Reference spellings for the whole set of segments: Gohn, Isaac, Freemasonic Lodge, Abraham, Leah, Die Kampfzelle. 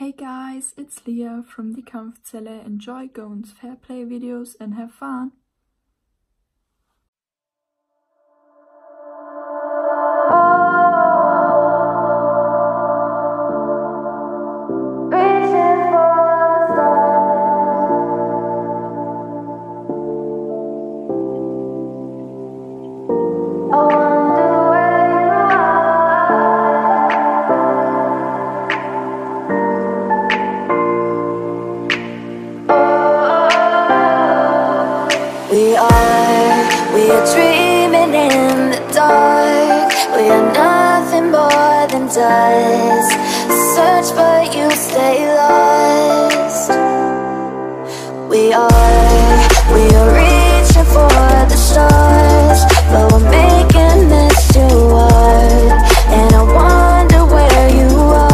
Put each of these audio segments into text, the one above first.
Hey guys, it's Leah from Die Kampfzelle. Enjoy Gohn's fair play videos and have fun! We are dreaming in the dark. We are nothing more than dust. Search but you stay lost. We are reaching for the stars, but we're making this too hard. And I wonder where you are.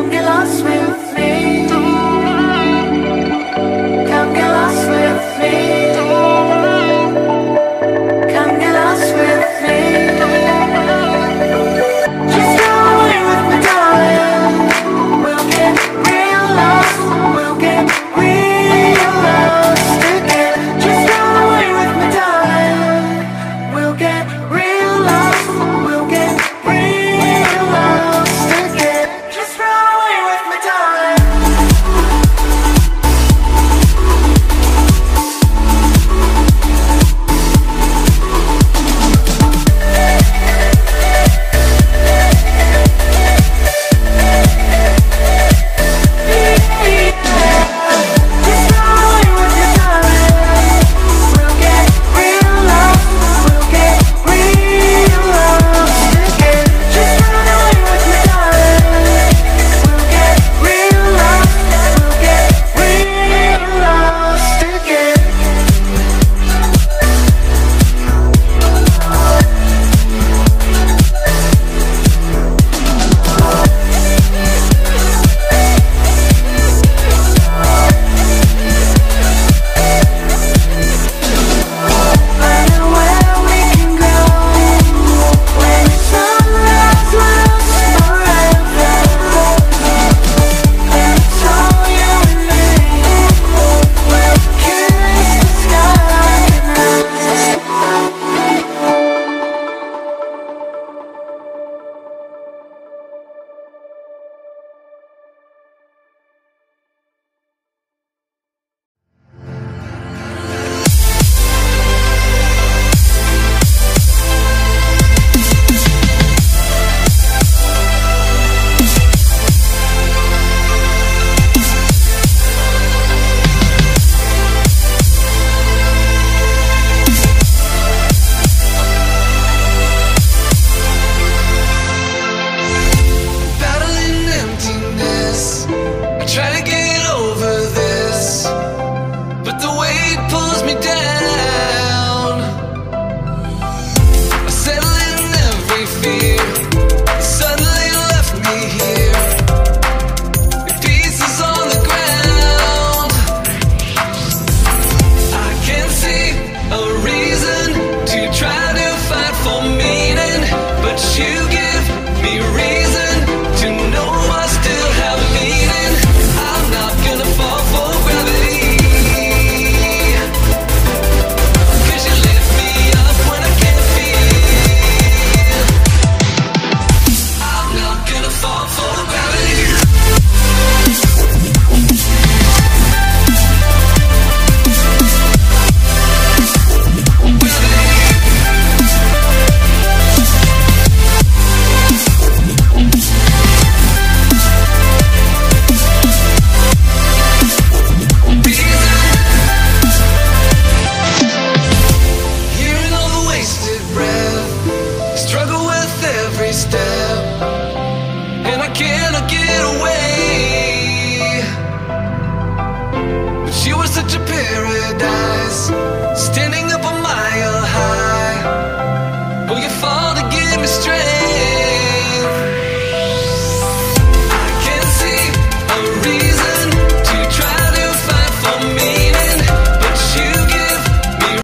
Don't get lost with me.